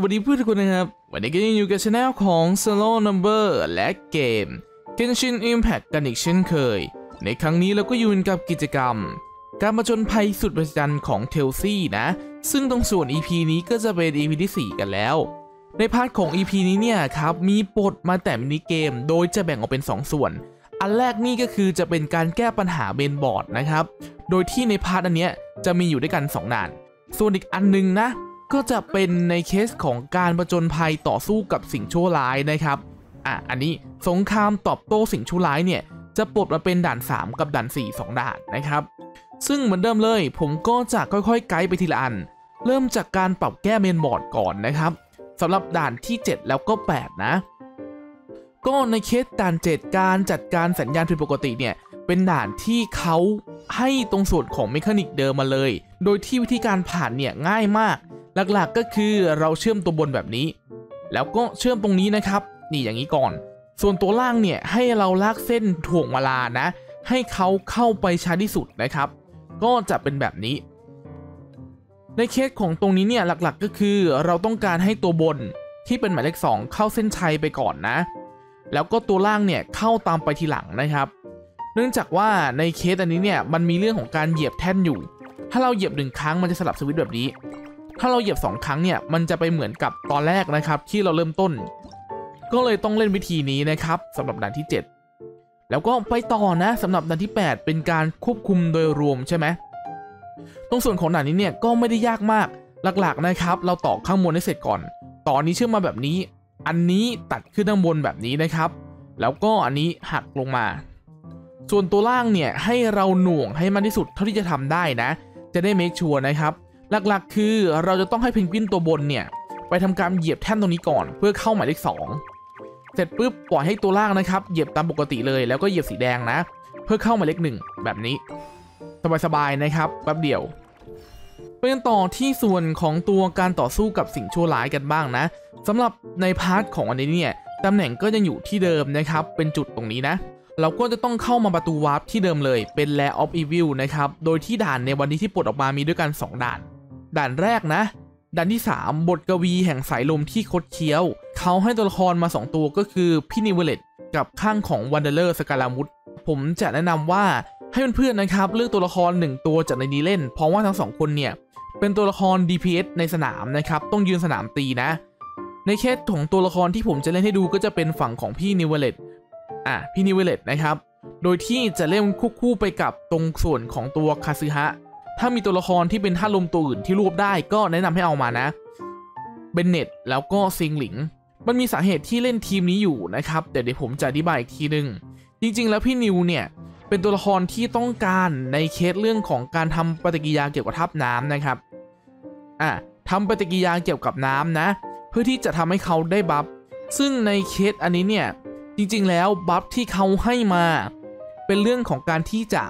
สวัสดีเพื่อนทุกคนนะครับวันนี้ก็ยังอยู่กับช่องของ Solo Number และเกม Genshin Impact กันอีกเช่นเคยในครั้งนี้เราก็อยู่กับกิจกรรมการผจญภัยสุดประจันของเทลซี่นะซึ่งตรงส่วน EP นี้ก็จะเป็น EP ที่4กันแล้วในพาร์ทของ EP นี้เนี่ยครับมีบทมาแต่มินิเกมโดยจะแบ่งออกเป็น2 ส่วนอันแรกนี่ก็คือจะเป็นการแก้ปัญหาเมนบอร์ดนะครับโดยที่ในพาร์ทอันเนี้ยจะมีอยู่ด้วยกัน2ด่านส่วนอีกอันนึงนะก็จะเป็นในเคสของการผจญภัยต่อสู้กับสิ่งชั่วร้ายนะครับอันนี้สงครามตอบโต้สิ่งชั่วร้ายเนี่ยจะปลดมาเป็นด่าน3กับด่าน4 2ด่านนะครับซึ่งเหมือนเดิมเลยผมก็จะค่อยๆไกด์ไปทีละอันเริ่มจากการปรับแก้เมนบอร์ดก่อนนะครับสำหรับด่านที่7แล้วก็8นะก็ในเคสด่าน7การจัดการสัญญาณผิดปกติเนี่ยเป็นด่านที่เขาให้ตรงส่วนของเมคานิกเดิมมาเลยโดยที่วิธีการผ่านเนี่ยง่ายมากหลักๆก็คือเราเชื่อมตัวบนแบบนี้แล้วก็เชื่อมตรงนี้นะครับนี่อย่างนี้ก่อนส่วนตัวล่างเนี่ยให้เราลากเส้นถ่วงเวลานะให้เขาเข้าไปช้าที่สุดนะครับก็จะเป็นแบบนี้ในเคสของตรงนี้เนี่ยหลักๆก็คือเราต้องการให้ตัวบนที่เป็นหมายเลข2เข้าเส้นชัยไปก่อนนะแล้วก็ตัวล่างเนี่ยเข้าตามไปทีหลังนะครับเนื่องจากว่าในเคสอันนี้เนี่ยมันมีเรื่องของการเหยียบแท่นอยู่ถ้าเราเหยียบ1ครั้งมันจะสลับสวิตช์แบบนี้ถ้าเราเหยียบ2ครั้งเนี่ยมันจะไปเหมือนกับตอนแรกนะครับที่เราเริ่มต้นก็เลยต้องเล่นวิธีนี้นะครับสำหรับด่านที่7แล้วก็ไปต่อนะสำหรับด่านที่8เป็นการควบคุมโดยรวมใช่ไหมตรงส่วนของด่านนี้เนี่ยก็ไม่ได้ยากมากหลักๆนะครับเราต่อข้างบนให้เสร็จก่อนต่อนี้เชื่อมมาแบบนี้อันนี้ตัดขึ้นด้านบนแบบนี้นะครับแล้วก็อันนี้หักลงมาส่วนตัวล่างเนี่ยให้เราหน่วงให้มันที่สุดเท่าที่จะทำได้นะจะได้เมคชัวร์นะครับหลักๆคือเราจะต้องให้เพนกวินตัวบนเนี่ยไปทำการเหยียบแท่นตรงนี้ก่อนเพื่อเข้าหมายเลข2เสร็จปุ๊บปล่อยให้ตัวล่างนะครับเหยียบตามปกติเลยแล้วก็เหยียบสีแดงนะเพื่อเข้าหมายเลข1แบบนี้สบายๆนะครับแป๊บเดียวไปกันต่อที่ส่วนของตัวการต่อสู้กับสิ่งชั่วร้ายกันบ้างนะสำหรับในพาร์ทของอันนี้เนี่ยตำแหน่งก็ยังอยู่ที่เดิมนะครับเป็นจุดตรงนี้นะเราก็จะต้องเข้ามาประตูวาร์ปที่เดิมเลยเป็น Lair of Evil นะครับโดยที่ด่านในวันนี้ที่ปลดออกมามีด้วยกัน2ด่านด่านแรกนะด่านที่3บทกวีแห่งสายลมที่คดเคี้ยวเขาให้ตัวละครมา2ตัวก็คือพี่นิเวเลตกับข้างของวันเดอร์สกาลามุสผมจะแนะนำว่าให้เพื่อนๆนะครับเลือกตัวละคร1ตัวจากในนี้เล่นเพราะว่าทั้ง2คนเนี่ยเป็นตัวละคร DPS ในสนามนะครับต้องยืนสนามตีนะในเคสของตัวละครที่ผมจะเล่นให้ดูก็จะเป็นฝั่งของพี่นิเวเลตนะครับโดยที่จะเล่นควบคู่ไปกับตรงส่วนของตัวคาซึฮะถ้ามีตัวละครที่เป็นท่าลมตัวอื่นที่รวบได้ก็แนะนำให้เอามานะเบนเนตแล้วก็ซิงหลิงมันมีสาเหตุที่เล่นทีมนี้อยู่นะครับแต่เดี๋ยวผมจะอธิบายอีกทีนึงจริงๆแล้วพี่นิวเนี่ยเป็นตัวละครที่ต้องการในเคสเรื่องของการทำปฏิกิริยาเกี่ยวกับทับน้ำนะครับทำปฏิกิริยาเกี่ยวกับน้ำนะเพื่อที่จะทำให้เขาได้บัฟซึ่งในเคสอันนี้เนี่ยจริงๆแล้วบัฟที่เขาให้มาเป็นเรื่องของการที่จะ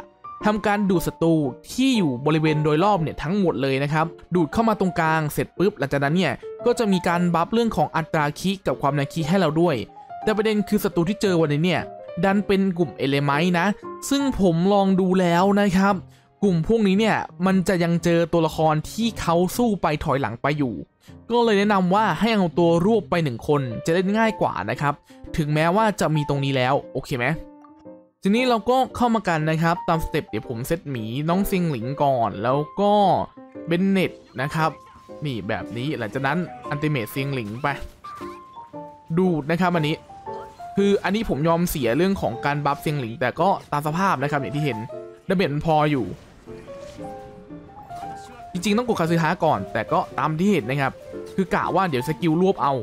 ทำการดูดศัตรูที่อยู่บริเวณโดยรอบเนี่ยทั้งหมดเลยนะครับดูดเข้ามาตรงกลางเสร็จปุ๊บหลังจากนั้นเนี่ยก็จะมีการบัฟเรื่องของอัตราคิกับความแรงคิให้เราด้วยแต่ประเด็นคือศัตรูที่เจอวันนี้เนี่ยดันเป็นกลุ่มเอเลไมท์นะซึ่งผมลองดูแล้วนะครับกลุ่มพวกนี้เนี่ยมันจะยังเจอตัวละครที่เขาสู้ไปถอยหลังไปอยู่ก็เลยแนะนำว่าให้เอาตัวรวบไป1คนจะเล่นง่ายกว่านะครับถึงแม้ว่าจะมีตรงนี้แล้วโอเคไหมทีนี้เราก็เข้ามากันนะครับตามสเต็ปเดี๋ยวผมเซตหมีน้องซิงหลิงก่อนแล้วก็เบนเน็ตนะครับนี่แบบนี้หลังจากนั้นอันติเมตซิงหลิงไปดูดนะครับอันนี้คืออันนี้ผมยอมเสียเรื่องของการบัฟซิงหลิงแต่ก็ตามสภาพนะครับอย่างที่เห็นดาเมจมันพออยู่จริงๆต้องกดคาซึฮะก่อนแต่ก็ตามที่เห็นนะครับคือกะว่าเดี๋ยวสกิลรวบเอา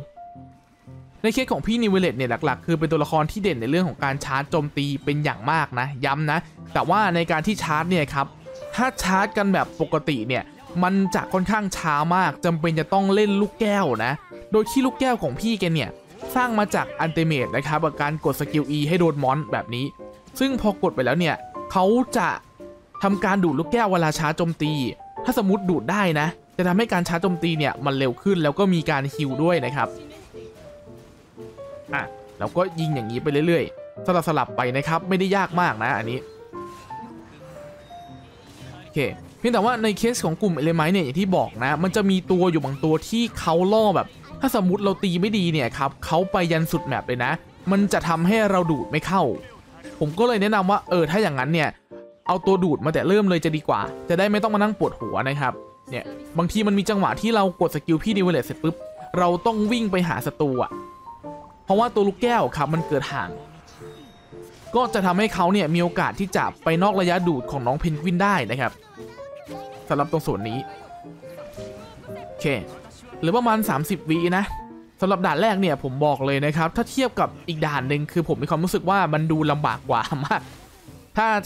ในเคสของพี่นิเวเลตเนี่ยหลักๆคือเป็นตัวละครที่เด่นในเรื่องของการชาร์จโจมตีเป็นอย่างมากนะย้ำนะแต่ว่าในการที่ชาร์จเนี่ยครับถ้าชาร์จกันแบบปกติเนี่ยมันจะค่อนข้างช้ามากจำเป็นจะต้องเล่นลูกแก้วนะโดยที่ลูกแก้วของพี่แกเนี่ยสร้างมาจากอัลติเมทนะครับกับการกดสกิล E ให้โดนมอนแบบนี้ซึ่งพอกดไปแล้วเนี่ยเขาจะทำการดูดลูกแก้วเวลาชาร์จโจมตีถ้าสมมติดูดได้นะจะทำให้การชาร์จโจมตีเนี่ยมันเร็วขึ้นแล้วก็มีการฮิลด้วยนะครับเราก็ยิงอย่างนี้ไปเรื่อยๆสลับไปนะครับไม่ได้ยากมากนะอันนี้โอเคเพียงแต่ว่าในเคสของกลุ่มเอเลไมท์เนี่ยอย่างที่บอกนะมันจะมีตัวอยู่บางตัวที่เขาล่อแบบ ถ้าสมมุติเราตีไม่ดีเนี่ยครับเขาไปยันสุดแมปเลยนะมันจะทำให้เราดูดไม่เข้าผมก็เลยแนะนำว่าถ้าอย่างนั้นเนี่ยเอาตัวดูดมาแต่เริ่มเลยจะดีกว่าจะได้ไม่ต้องมานั่งปวดหัวนะครับเนี่ยบางทีมันมีจังหวะที่เรากดสกิลพี่ดีเวลเลตเสร็จปุ๊บเราต้องวิ่งไปหาศัตรูอ่ะเพราะว่าตัวลูกแก้วครับมันเกิดห่างก็จะทำให้เขาเนี่ยมีโอกาสที่จะไปนอกระยะดูดของน้องเพนกวินได้นะครับสำหรับตรงส่วนนี้โอเคหรือประมาณ30วินะสำหรับด่านแรกเนี่ยผมบอกเลยนะครับถ้าเทียบกับอีกด่านหนึ่งคือผมมีความรู้สึกว่ามันดูลำบากกว่ามาก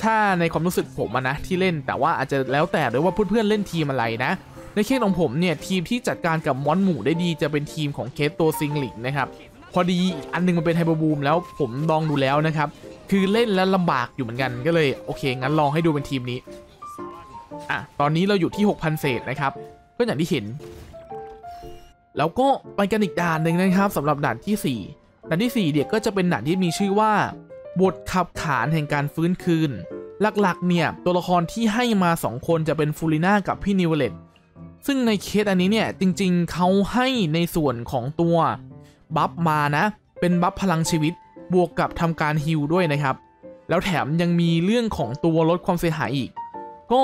ถ้าในความรู้สึกผมนะที่เล่นแต่ว่าอาจจะแล้วแต่ด้วยว่าเพื่อนๆเล่นทีมอะไรนะในเคสของผมเนี่ยทีมที่จัดการกับมอนหมู่ได้ดีจะเป็นทีมของเคสตัวซิงหลิงนะครับพอดีอันนึงมันเป็นไฮเปอร์บูมแล้วผมลองดูแล้วนะครับคือเล่นแล้วลำบากอยู่เหมือนกันก็เลยโอเคงั้นลองให้ดูเป็นทีมนี้อ่ะตอนนี้เราอยู่ที่ 6,000 เศษนะครับก็อย่างที่เห็นแล้วก็ไปกันอีกด่านหนึ่งนะครับสำหรับด่านที่4ด่านที่4เดี๋ยวก็จะเป็นด่านที่มีชื่อว่าบทขับขานแห่งการฟื้นคืนหลักๆเนี่ยตัวละครที่ให้มา2คนจะเป็นฟูลิน่ากับพี่นิวเลตซึ่งในเคสอันนี้เนี่ยจริงๆเขาให้ในส่วนของตัวบัฟมานะเป็นบัฟพลังชีวิตบวกกับทำการฮิลด้วยนะครับแล้วแถมยังมีเรื่องของตัวลดความเสียหายอีกก็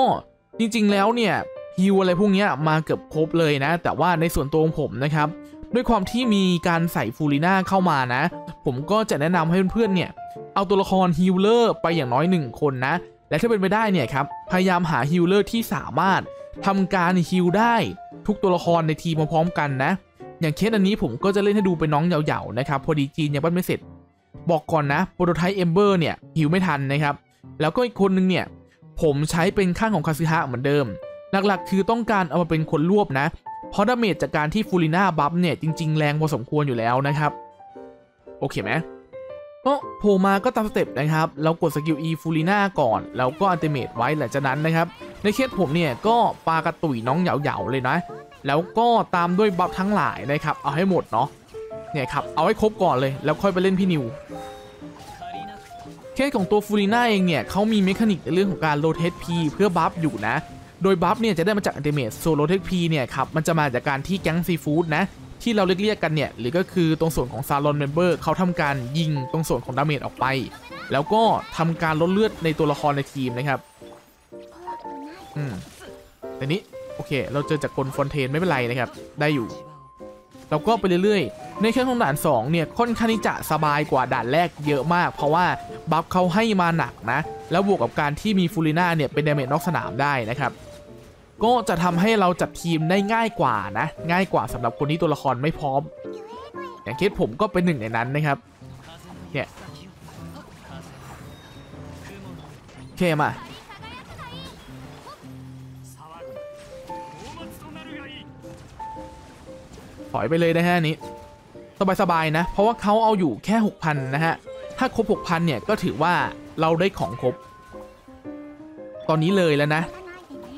จริงๆแล้วเนี่ยฮิลอะไรพวกนี้มาเกือบครบเลยนะแต่ว่าในส่วนตัวของผมนะครับด้วยความที่มีการใส่ฟูลิน่าเข้ามานะผมก็จะแนะนำให้เพื่อนๆเนี่ยเอาตัวละครฮิลเลอร์ไปอย่างน้อย1คนนะและถ้าเป็นไปได้เนี่ยครับพยายามหาฮิลเลอร์ที่สามารถทำการฮิลได้ทุกตัวละครในทีมพร้อมๆกันนะอย่างเคสอันนี้ผมก็จะเล่นให้ดูเป็นน้องเหยาๆนะครับพอดีจีนยังปั้นไม่เสร็จบอกก่อนนะโปรโตไทป์เอมเบอร์เนี่ยฮิลไม่ทันนะครับแล้วก็อีกคนนึงเนี่ยผมใช้เป็นข้างของคาซึฮะเหมือนเดิมหลักๆคือต้องการเอามาเป็นคนรวบนะเพราะดาเมจจากการที่ฟูลิน่าบัฟเนี่ยจริงๆแรงพอสมควรอยู่แล้วนะครับโอเคไหมก็โผล่มาก็ตามสเต็ปนะครับเรากดสกิล E ฟูลิน่าก่อนแล้วก็อัลติเมทไว้หลังจากนั้นนะครับในเคสผมเนี่ยก็ปากระตุยน้องเหยาๆเลยนะแล้วก็ตามด้วยบัฟทั้งหลายนะครับเอาให้หมดเนาะเนี่ยครับเอาให้ครบก่อนเลยแล้วค่อยไปเล่นพี่นิวเคสของตัวฟูลิน่าเองเนี่ยเขามีเมคานิกในเรื่องของการโรเทต P เพื่อบัฟอยู่นะโดยบัฟเนี่ยจะได้มาจากอัลติเมทโซโลเทต P เนี่ยครับมันจะมาจากการที่แก๊งซีฟู้ดนะที่เราเรียกกันเนี่ยหรือก็คือตรงส่วนของซาลอนเมมเบอร์เขาทำการยิงตรงส่วนของดาเมจออกไปแล้วก็ทำการลดเลือดในตัวละครในทีมนะครับแต่นี้โอเคเราเจอจากคนฟอนเทนไม่เป็นไรนะครับได้อยู่เราก็ไปเรื่อยๆในเคสของด่าน2เนี่ยค่อนข้างที่จะสบายกว่าด่านแรกเยอะมากเพราะว่าบัฟเขาให้มาหนักนะแล้วบวกกับการที่มีฟูลิน่าเนี่ยเป็นดาเมจนอกสนามได้นะครับก็จะทำให้เราจัดทีมได้ง่ายกว่านะง่ายกว่าสำหรับคนที่ตัวละครไม่พร้อมอย่างเคสผมก็เป็นหนึ่งในนั้นนะครับเนี่ยโอเคมาถอยไปเลยนะฮะนี้สบายๆนะเพราะว่าเขาเอาอยู่แค่ 6,000 นะฮะถ้าครบ 6,000 เนี่ยก็ถือว่าเราได้ของครบตอนนี้เลยแล้วนะ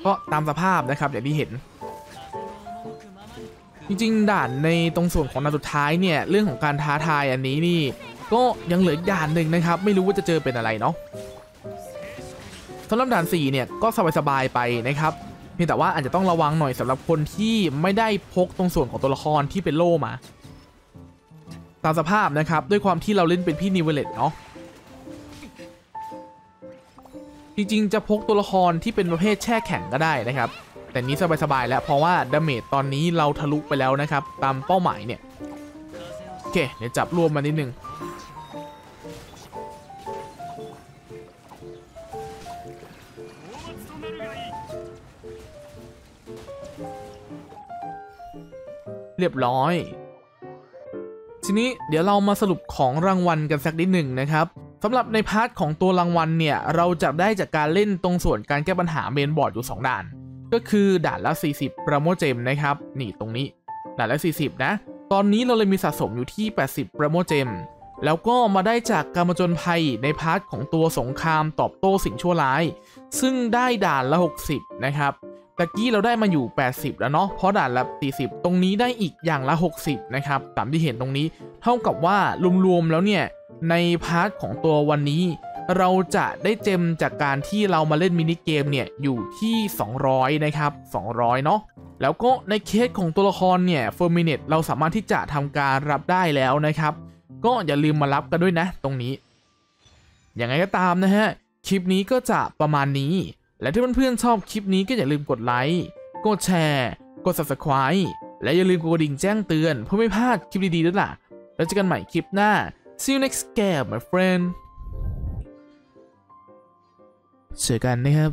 ก็ตามสภาพนะครับอย่างที่เห็นจริงๆด่านในตรงส่วนของด่านสุดท้ายเนี่ยเรื่องของการท้าทายอันนี้นี่ก็ยังเหลืออีกด่านหนึ่งนะครับไม่รู้ว่าจะเจอเป็นอะไรเนาะสำหรับด่าน4เนี่ยก็สบายๆไปนะครับเพียงแต่ว่าอาจจะต้องระวังหน่อยสำหรับคนที่ไม่ได้พกตรงส่วนของตัวละครที่เป็นโล่มาตามสภาพนะครับด้วยความที่เราเล่นเป็นพี่นิเวเลตเนาะจริงๆจะพกตัวละครที่เป็นประเภทแช่แข็งก็ได้นะครับแต่นี้สบายๆแล้วเพราะว่าดาเมจตอนนี้เราทะลุไปแล้วนะครับตามเป้าหมายเนี่ยโอเคเดี๋ยวจับรวมมานิดนึงเรียบร้อยทีนี้เดี๋ยวเรามาสรุปของรางวัลกันสักนิดหนึ่งนะครับสำหรับในพาร์ทของตัวรางวัลเนี่ยเราจะได้จากการเล่นตรงส่วนการแก้ปัญหาเมนบอร์ดอยู่2ด่านก็คือด่านละ40ประโมเจมนะครับนี่ตรงนี้ด่านละ40นะตอนนี้เราเลยมีสะสมอยู่ที่80ประโมเจมแล้วก็มาได้จากการผจญภัยในพาร์ทของตัวสงครามตอบโต้สิ่งชั่วร้ายซึ่งได้ด่านละ60นะครับตะกี้เราได้มาอยู่80แล้วเนาะเพราะด่านละ40ตรงนี้ได้อีกอย่างละ60นะครับตามที่เห็นตรงนี้เท่ากับว่ารวมๆแล้วเนี่ยในพาร์ทของตัววันนี้เราจะได้เจมจากการที่เรามาเล่นมินิเกมเนี่ยอยู่ที่200นะครับ200เนาะ แล้วก็ในเคสของตัวละครเนี่ยเฟอร์มิเนตเราสามารถที่จะทำการรับได้แล้วนะครับก็อย่าลืมมารับกันด้วยนะตรงนี้อย่างไรก็ตามนะฮะคลิปนี้ก็จะประมาณนี้และถ้าเพื่อนๆชอบคลิปนี้ก็อย่าลืมกดไลค์กดแชร์กด Subscribe และอย่าลืมกดกระดิ่งแจ้งเตือนเพื่อไม่พลาดคลิปดีๆด้วยล่ะแล้วเจอกันใหม่คลิปหน้า See you next game my friend เจอกันนะครับ